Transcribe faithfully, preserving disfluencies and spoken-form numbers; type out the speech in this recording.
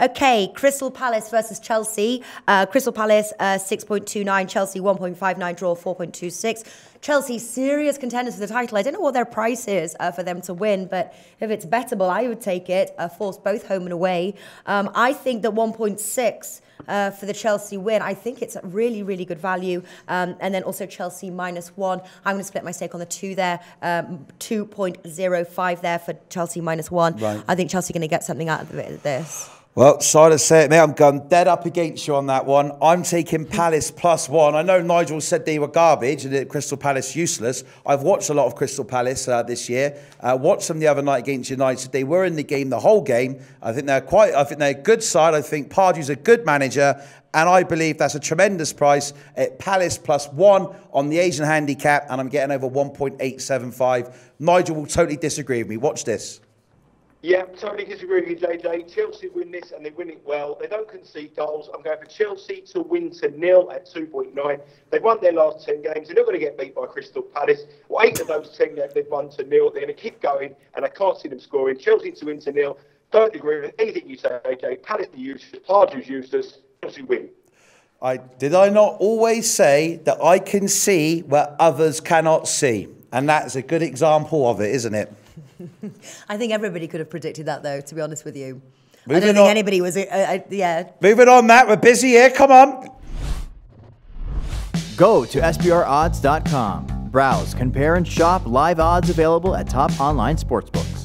Okay, Crystal Palace versus Chelsea. Uh, Crystal Palace uh, six point two nine, Chelsea one point five nine, draw four point two six. Chelsea, serious contenders for the title. I don't know what their price is uh, for them to win, but if it's bettable, I would take it. Uh, force both home and away. Um, I think that one point six uh, for the Chelsea win, I think it's a really, really good value. Um, and then also Chelsea minus one. I'm going to split my stake on the two there. Um, two point oh five there for Chelsea minus one. Right. I think Chelsea are going to get something out of this. Well, Silas said, mate, I'm going dead up against you on that one. I'm taking Palace plus one. I know Nigel said they were garbage and that Crystal Palace useless. I've watched a lot of Crystal Palace uh, this year. Uh, watched them the other night against United. They were in the game the whole game. I think they're quite. I think they're a good side. I think Pardew's a good manager. And I believe that's a tremendous price at Palace plus one on the Asian handicap. And I'm getting over one point eight seven five. Nigel will totally disagree with me. Watch this. Yeah, totally disagree with you, J J. Chelsea win this and they win it well. They don't concede goals. I'm going for Chelsea to win to nil at two point nine. They've won their last ten games. They're not going to get beat by Crystal Palace. Well, eight of those ten games they've won to nil. They're going to keep going and I can't see them scoring. Chelsea to win to nil. Don't agree with anything you say, J J. Palace are useless. Pardew's useless. Chelsea win. I, did I not always say that I can see where others cannot see? And that's a good example of it, isn't it? I think everybody could have predicted that, though, to be honest with you. Moving I don't think on. anybody was... Uh, uh, yeah. Moving on, Matt. We're busy here. Come on. Go to S B R odds dot com. Browse, compare, and shop live odds available at top online sportsbooks.